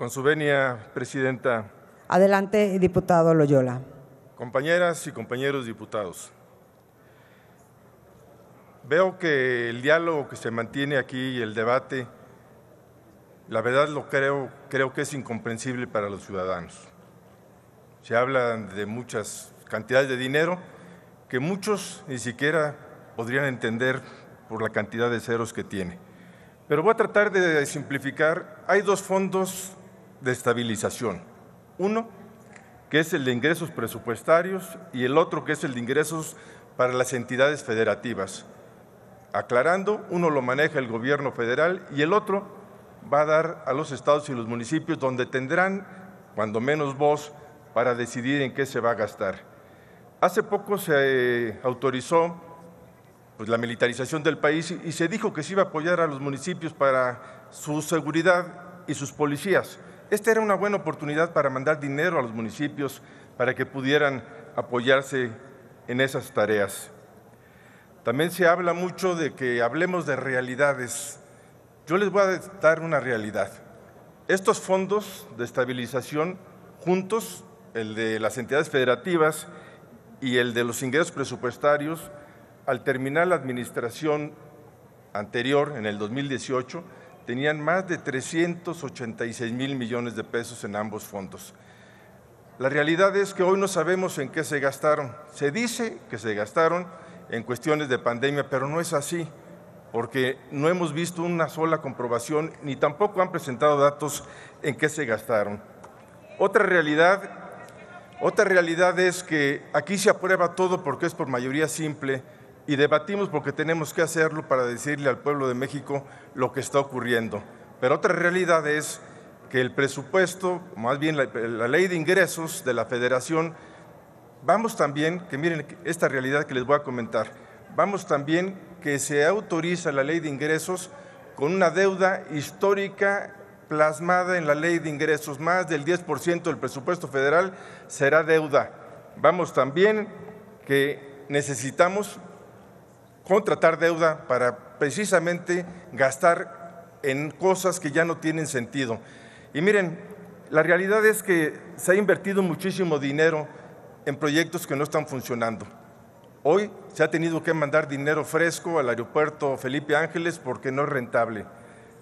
Con su venia, presidenta. Adelante, diputado Loyola. Compañeras y compañeros diputados, veo que el diálogo que se mantiene aquí y el debate, la verdad lo creo que es incomprensible para los ciudadanos. Se habla de muchas cantidades de dinero que muchos ni siquiera podrían entender por la cantidad de ceros que tiene. Pero voy a tratar de simplificar. Hay dos fondos de estabilización. Uno, que es el de ingresos presupuestarios, y el otro, que es el de ingresos para las entidades federativas. Aclarando, uno lo maneja el gobierno federal y el otro va a dar a los estados y los municipios, donde tendrán cuando menos voz para decidir en qué se va a gastar. Hace poco se autorizó la militarización del país y se dijo que se iba a apoyar a los municipios para su seguridad y sus policías. Esta era una buena oportunidad para mandar dinero a los municipios para que pudieran apoyarse en esas tareas. También se habla mucho de que hablemos de realidades. Yo les voy a dar una realidad. Estos fondos de estabilización juntos, el de las entidades federativas y el de los ingresos presupuestarios, al terminar la administración anterior, en el 2018, tenían más de 386,000 millones de pesos en ambos fondos. La realidad es que hoy no sabemos en qué se gastaron. Se dice que se gastaron en cuestiones de pandemia, pero no es así, porque no hemos visto una sola comprobación ni tampoco han presentado datos en qué se gastaron. Otra realidad es que aquí se aprueba todo porque es por mayoría simple y debatimos porque tenemos que hacerlo para decirle al pueblo de México lo que está ocurriendo. Pero otra realidad es que el presupuesto, más bien la ley de ingresos de la Federación, vamos también, que miren esta realidad que les voy a comentar, vamos también que se autoriza la ley de ingresos con una deuda histórica plasmada en la ley de ingresos. Más del 10% del presupuesto federal será deuda. Vamos también que necesitamos contratar deuda para precisamente gastar en cosas que ya no tienen sentido. Y miren, la realidad es que se ha invertido muchísimo dinero en proyectos que no están funcionando. Hoy se ha tenido que mandar dinero fresco al aeropuerto Felipe Ángeles porque no es rentable.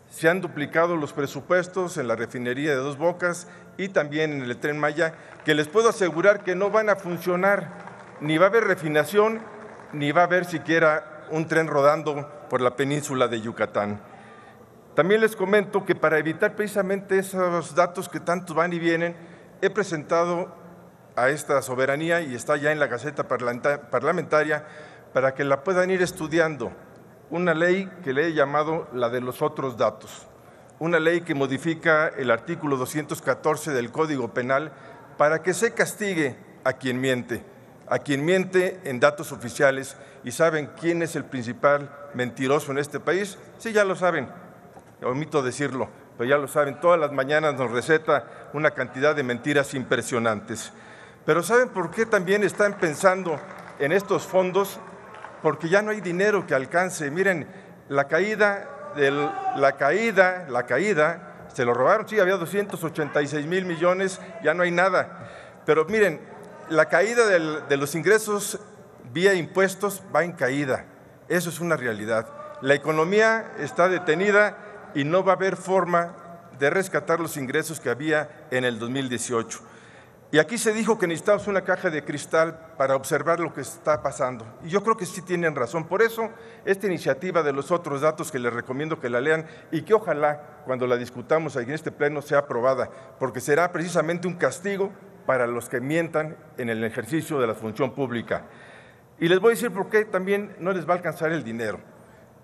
Se han duplicado los presupuestos en la refinería de Dos Bocas y también en el Tren Maya, que les puedo asegurar que no van a funcionar, ni va a haber refinación, ni va a haber siquiera un tren rodando por la península de Yucatán. También les comento que para evitar precisamente esos datos que tanto van y vienen, he presentado a esta soberanía y está ya en la Gaceta Parlamentaria para que la puedan ir estudiando. Una ley que le he llamado la de los otros datos, una ley que modifica el artículo 214 del Código Penal para que se castigue a quien miente en datos oficiales. ¿Y saben quién es el principal mentiroso en este país? Sí, ya lo saben, omito decirlo, pero ya lo saben, todas las mañanas nos receta una cantidad de mentiras impresionantes. Pero ¿saben por qué también están pensando en estos fondos? Porque ya no hay dinero que alcance. Miren, la caída, se lo robaron, sí, había 286,000 millones, ya no hay nada. Pero miren, la caída de los ingresos vía impuestos va en caída, eso es una realidad. La economía está detenida y no va a haber forma de rescatar los ingresos que había en el 2018. Y aquí se dijo que necesitamos una caja de cristal para observar lo que está pasando. Y yo creo que sí tienen razón. Por eso, esta iniciativa de los otros datos que les recomiendo que la lean y que ojalá cuando la discutamos aquí en este pleno sea aprobada, porque será precisamente un castigo para los que mientan en el ejercicio de la función pública. Y les voy a decir por qué también no les va a alcanzar el dinero.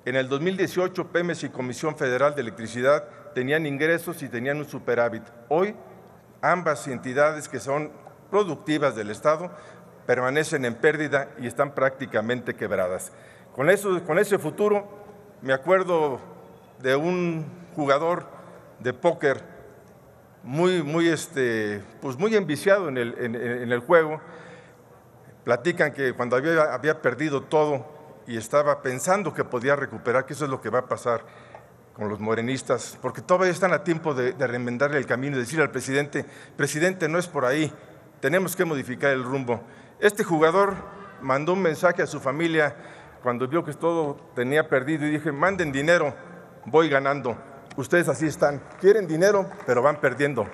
En el 2018, Pemex y Comisión Federal de Electricidad tenían ingresos y tenían un superávit. Hoy, ambas entidades que son productivas del Estado permanecen en pérdida y están prácticamente quebradas. Con ese futuro, me acuerdo de un jugador de póker muy enviciado en el juego. Platican que cuando había perdido todo y estaba pensando que podía recuperar, que eso es lo que va a pasar. con los morenistas, porque todavía están a tiempo de remendarle el camino y decir al presidente: presidente, no es por ahí, tenemos que modificar el rumbo. Este jugador mandó un mensaje a su familia cuando vio que todo tenía perdido y dije: manden dinero, voy ganando. Ustedes así están, quieren dinero, pero van perdiendo.